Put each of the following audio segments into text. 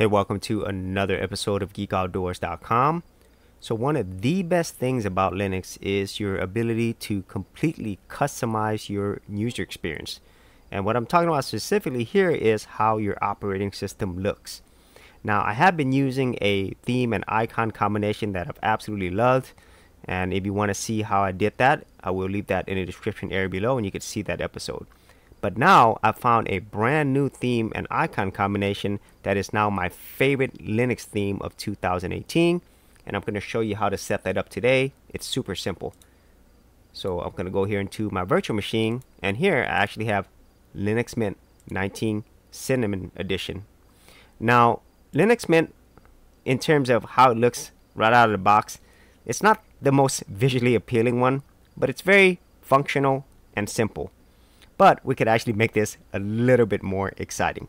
Hey, welcome to another episode of geekoutdoors.com. So one of the best things about Linux is your ability to completely customize your user experience. And what I'm talking about specifically here is how your operating system looks. Now, I have been using a theme and icon combination that I've absolutely loved. And if you want to see how I did that, I will leave that in the description area below and you can see that episode. But now I found a brand new theme and icon combination that is now my favorite Linux theme of 2018. And I'm going to show you how to set that up today. It's super simple. So I'm going to go here into my virtual machine. And here I actually have Linux Mint 19 Cinnamon Edition. Now, Linux Mint, in terms of how it looks right out of the box, it's not the most visually appealing one, but it's very functional and simple. But we could actually make this a little bit more exciting.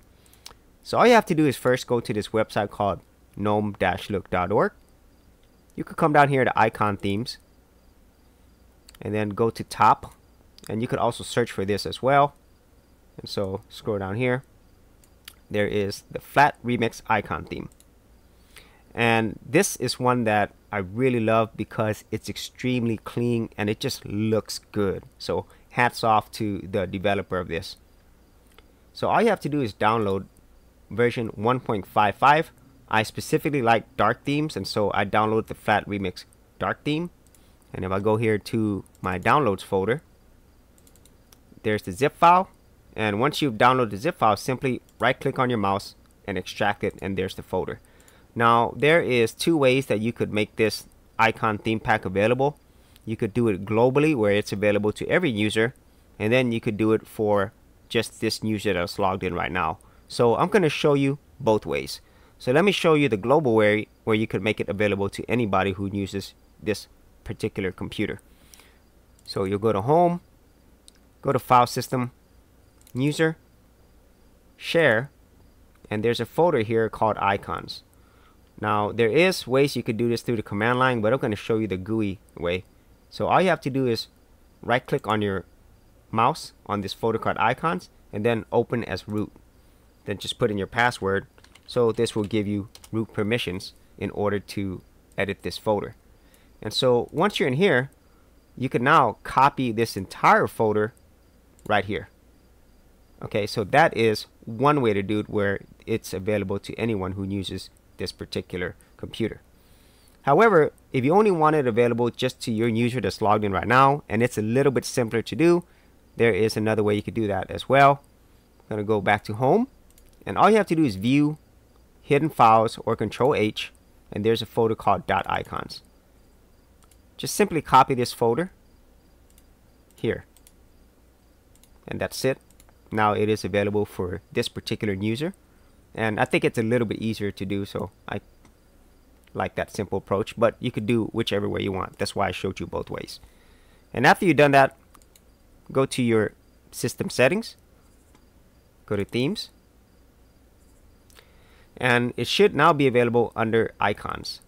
So all you have to do is first go to this website called gnome-look.org. You could come down here to icon themes and then go to top, and you could also search for this as well. And so scroll down here, there is the Flat Remix icon theme. And this is one that I really love because it's extremely clean and it just looks good. So hats off to the developer of this. So all you have to do is download version 1.55. I specifically like dark themes, and so I download the Flat Remix Dark Theme. And if I go here to my downloads folder, there's the zip file. And once you've downloaded the zip file, simply right click on your mouse and extract it, and there's the folder. Now, there is two ways that you could make this icon theme pack available. You could do it globally, where it's available to every user, and then you could do it for just this user that's logged in right now. So I'm going to show you both ways. So let me show you the global way, where you could make it available to anybody who uses this particular computer. So you'll go to Home, go to File System, User, Share, and there's a folder here called Icons. Now, there is ways you could do this through the command line, but I'm going to show you the GUI way. So all you have to do is right click on your mouse on this folder called Icons and then open as root. Then just put in your password. So this will give you root permissions in order to edit this folder. And so once you're in here, you can now copy this entire folder right here. Okay, so that is one way to do it, where it's available to anyone who uses this particular computer. However, if you only want it available just to your user that's logged in right now, and it's a little bit simpler to do, there is another way you could do that as well. I'm going to go back to Home, and all you have to do is View, Hidden Files, or Control H, and there's a folder called .icons. Just simply copy this folder here, and that's it. Now it is available for this particular user, and I think it's a little bit easier to do, so I like that simple approach, but you could do whichever way you want. That's why I showed you both ways. And after you've done that, go to your system settings, go to themes, and it should now be available under icons.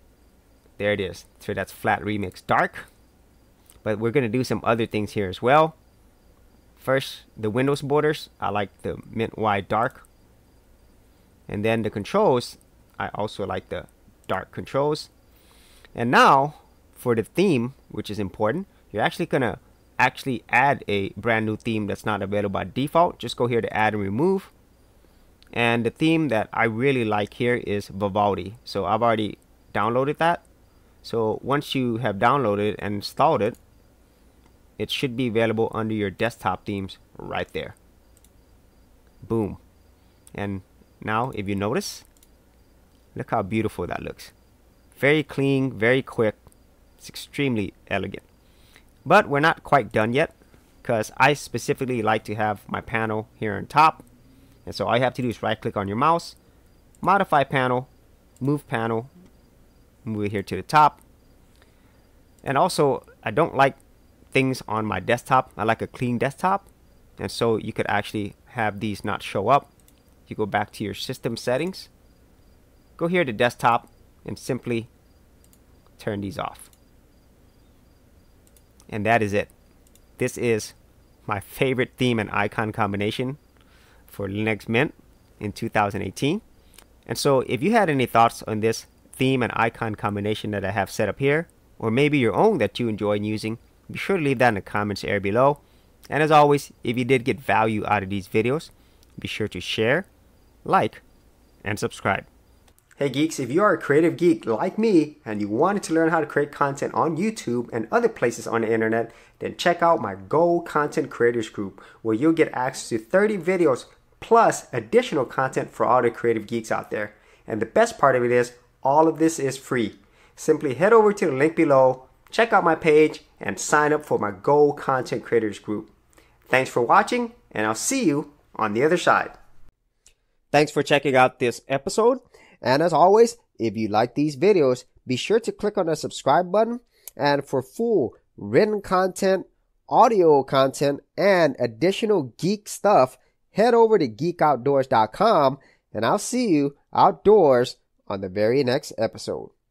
There it is. So that's Flat Remix Dark, but we're going to do some other things here as well. First, the Windows borders. I like the Mint-Y Dark, and then the controls. I also like the dark controls. And now for the theme, which is important, you're actually gonna add a brand new theme that's not available by default. Just go here to add and remove, and the theme that I really like here is Vivaldi. So I've already downloaded that. So once you have downloaded and installed it, it should be available under your desktop themes right there. Boom. And now if you notice, look how beautiful that looks. Very clean, very quick. It's extremely elegant. But we're not quite done yet, because I specifically like to have my panel here on top. And so all you have to do is right click on your mouse, modify panel, move it here to the top. And also, I don't like things on my desktop. I like a clean desktop. And so you could actually have these not show up. You go back to your system settings, go here to desktop, and simply turn these off. And that is it. This is my favorite theme and icon combination for Linux Mint in 2018. And so if you had any thoughts on this theme and icon combination that I have set up here, or maybe your own that you enjoy using, be sure to leave that in the comments area below. And as always, if you did get value out of these videos, be sure to share, like, and subscribe. Hey geeks, if you are a creative geek like me and you wanted to learn how to create content on YouTube and other places on the internet, then check out my Gold Content Creators group where you'll get access to 30 videos plus additional content for all the creative geeks out there. And the best part of it is all of this is free. Simply head over to the link below, check out my page, and sign up for my Gold Content Creators group. Thanks for watching, and I'll see you on the other side. Thanks for checking out this episode. And as always, if you like these videos, be sure to click on the subscribe button. And for full written content, audio content, and additional geek stuff, head over to geekoutdoors.com, and I'll see you outdoors on the very next episode.